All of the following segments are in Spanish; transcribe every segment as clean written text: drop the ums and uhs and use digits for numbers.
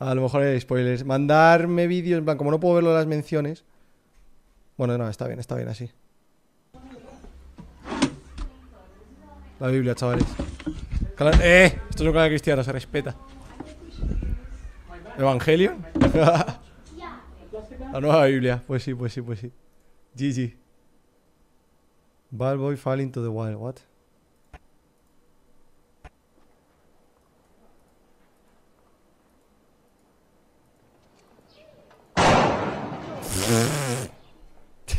A lo mejor hay spoilers. Mandarme vídeos, en plan, como no puedo verlo en las menciones. Bueno, no, está bien así. La Biblia, chavales. Esto es un canal cristiano, se respeta. ¿Evangelio? La nueva Biblia. Pues sí, pues sí, pues sí. GG. Bad boy fall into the wild. What?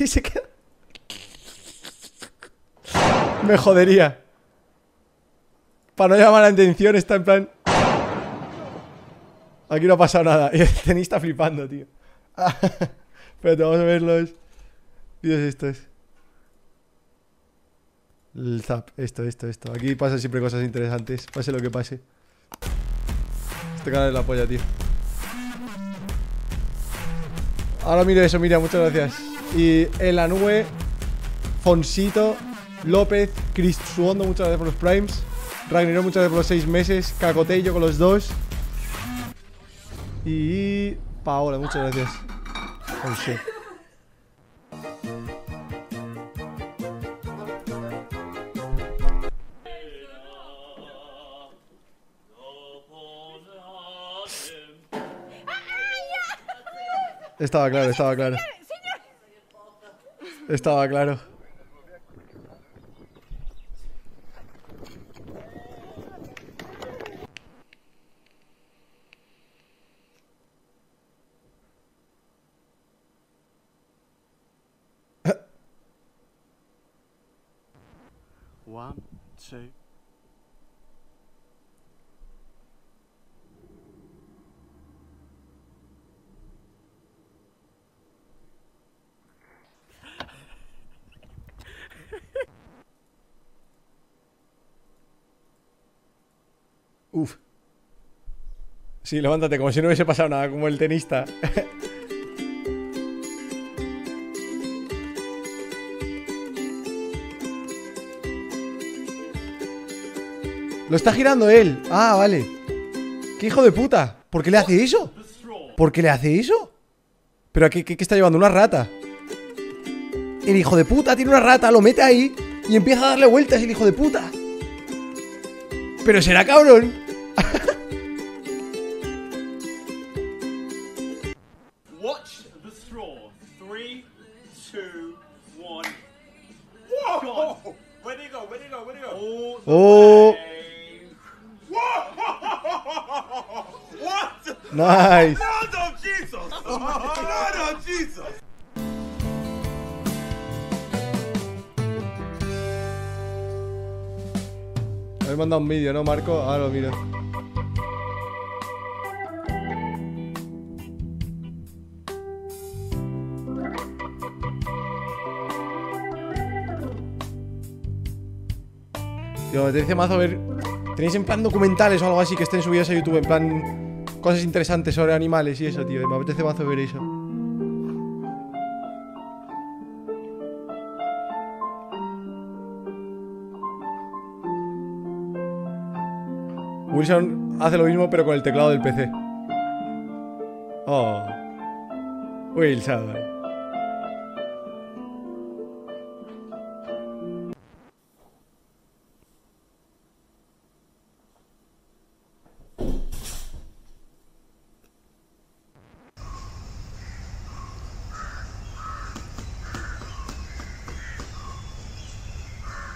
Se queda. Me jodería. Para no llamar la atención, está en plan. Aquí no ha pasado nada. Y el tenista flipando, tío. Pero te vamos a ver los vídeos estos. El zap. Esto. Aquí pasan siempre cosas interesantes. Pase lo que pase. Este canal es la polla, tío. Ahora miro eso, mira, muchas gracias. Y en la nube, Fonsito, López, Cristuondo, muchas gracias por los primes. Ragnarok, muchas gracias por los 6 meses. Cacotello con los 2. Y Paola, muchas gracias. Oh, shit. Estaba claro. Estaba claro. One, two. Uf. Sí, levántate, como si no hubiese pasado nada, como el tenista. Lo está girando él. Ah, vale. ¡Qué hijo de puta! ¿Por qué le hace eso? ¿Por qué le hace eso? ¿Pero qué está llevando? Una rata. El hijo de puta tiene una rata, lo mete ahí y empieza a darle vueltas el hijo de puta. ¡Pero será cabrón! Watch the straw. 3, 2, 1. Whoa! Where'd he go? Oh! What? Nice. Lord of Jesus. Lord of Jesus. Me has mandado un vídeo, ¿no, Marco? Ahora lo miro. Tío, me apetece mazo ver. ¿Tenéis en plan documentales o algo así que estén subidos a YouTube? En plan, cosas interesantes sobre animales y eso, tío. Me apetece mazo ver eso. Wilson hace lo mismo pero con el teclado del PC. Oh. Wilson.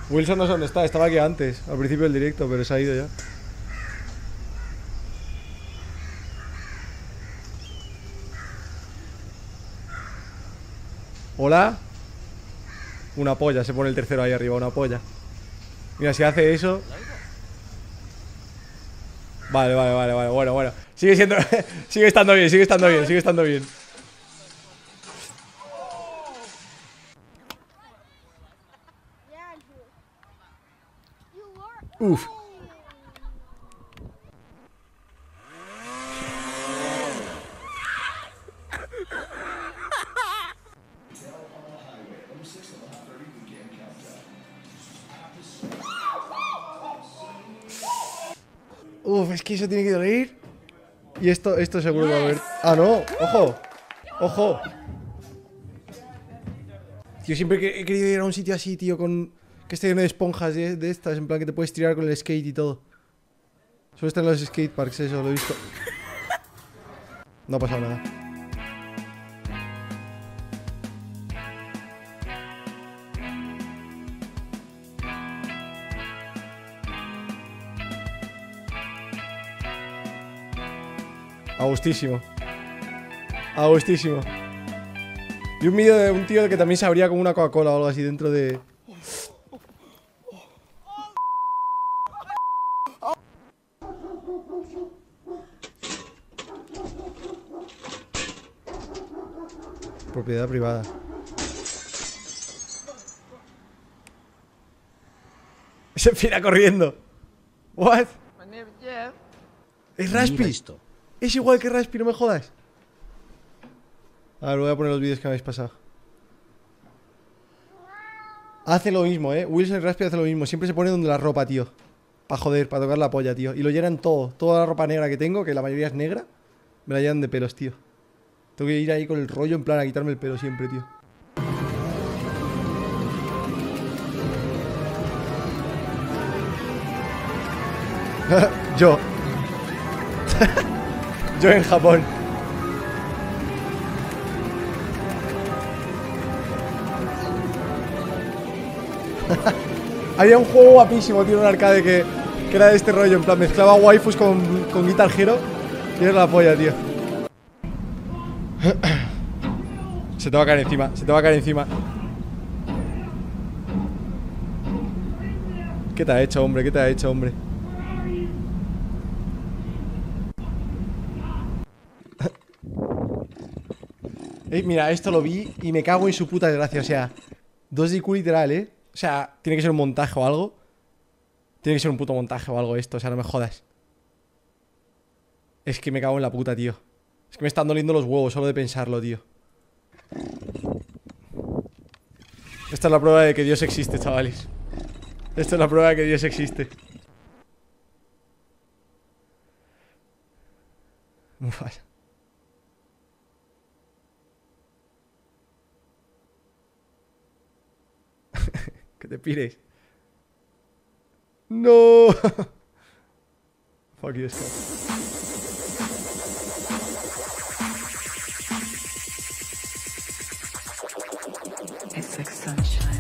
Wilson no sé dónde está, estaba aquí antes, al principio del directo, pero se ha ido ya. Hola. Una polla, se pone el tercero ahí arriba, una polla. Mira, si hace eso. Vale, bueno. Sigue siendo. Sigue estando bien. Uf. Uf, es que eso tiene que doler. Y esto seguro va a haber. ¡Ah, no! ¡Ojo! ¡Ojo! Tío, siempre he querido ir a un sitio así, tío, con... Que esté lleno de esponjas de estas, en plan que te puedes tirar con el skate y todo. Solo están los skateparks, eso, lo he visto. No ha pasado nada. Agustísimo. Agustísimo. Y un vídeo de un tío que también se abría como una Coca-Cola o algo así dentro de... Propiedad privada. Se enfila corriendo. What? Es Raspi. Es igual que Raspi, no me jodas. A ver, voy a poner los vídeos que me habéis pasado. Hace lo mismo, Wilson y Raspi hace lo mismo. Siempre se pone donde la ropa, tío. Para joder, para tocar la polla, tío. Y lo llenan todo. Toda la ropa negra que tengo, que la mayoría es negra, me la llenan de pelos, tío. Tengo que ir ahí con el rollo en plan a quitarme el pelo siempre, tío. Yo. Yo en Japón. Había un juego guapísimo, tío, un arcade que era de este rollo. En plan, mezclaba waifus con Guitar Hero. Y era la polla, tío. Se te va a caer encima, se te va a caer encima. ¿Qué te ha hecho, hombre? ¿Qué te ha hecho, hombre? Hey, mira, esto lo vi y me cago en su puta desgracia. O sea, 2DQ literal, O sea, tiene que ser un montaje o algo. Tiene que ser un puto montaje o algo esto, o sea, no me jodas. Es que me cago en la puta, tío. Es que me están doliendo los huevos solo de pensarlo, tío. Esta es la prueba de que Dios existe, chavales. Esta es la prueba de que Dios existe. Uf. Que te pires. No. Fuck you, Scott. It's like sunshine.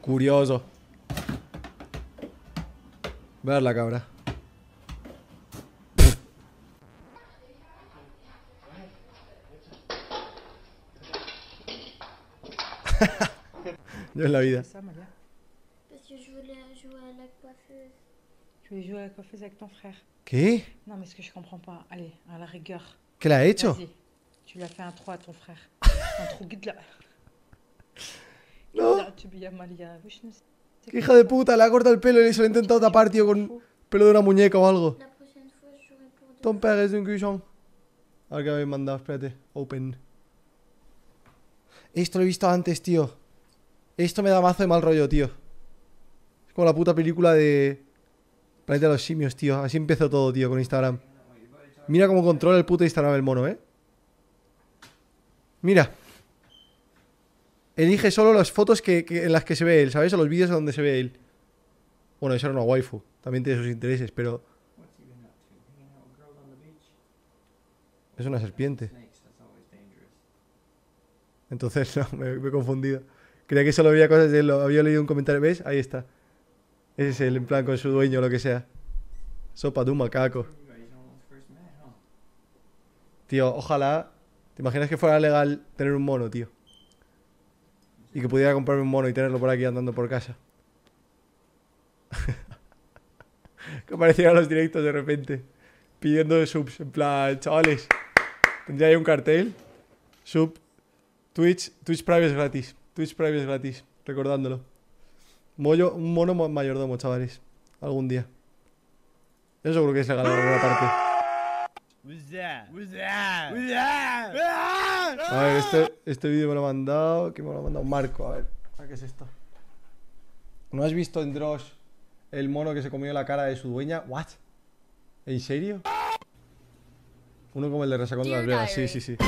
Curioso. Ver la cabra. Yo en la vida. Tu veux jouer à la coiffeuse avec ton frère. ¿Qué? No, mais ce que je comprends pas. Allez, à la rigueur. ¿Qué la ha hecho? Tu lui as fait un trou à ton frère. Un trou guide là. No. ¿Qué hija de puta? Le ha cortado el pelo y se lo ha intentado tapar, tío, con pelo de una muñeca o algo. Ton père es un cuchón. A ver qué me habéis mandado, espérate. Open. Esto lo he visto antes, tío. Esto me da mazo de mal rollo, tío. Es como la puta película de... Planeta de los simios, tío. Así empezó todo, tío, con Instagram. Mira cómo controla el puto Instagram el mono, Mira. Elige solo las fotos en las que se ve él, ¿sabes? O los vídeos donde se ve él. Bueno, eso era una waifu. También tiene sus intereses, pero... Es una serpiente. Entonces, no, me he confundido. Creía que solo había cosas de él. Había leído un comentario. ¿Ves? Ahí está. Ese es el en plan con su dueño o lo que sea. Sopa de un macaco. Tío, ojalá. ¿Te imaginas que fuera legal tener un mono, tío? Y que pudiera comprarme un mono y tenerlo por aquí andando por casa. Que aparecieran los directos de repente. Pidiendo subs. En plan, chavales. Tendría ahí un cartel. Sub. Twitch Private es gratis. Twitch Private es gratis. Recordándolo. Un mono mayordomo, chavales. Algún día. Yo seguro que es legal en alguna parte. A ver, este vídeo me lo ha mandado. ¿Quién me lo ha mandado? Marco, a ver. ¿Qué es esto? ¿No has visto en Dross el mono que se comió la cara de su dueña? ¿What? ¿En serio? Uno como el de Resacón de las Vegas. Sí, sí, sí.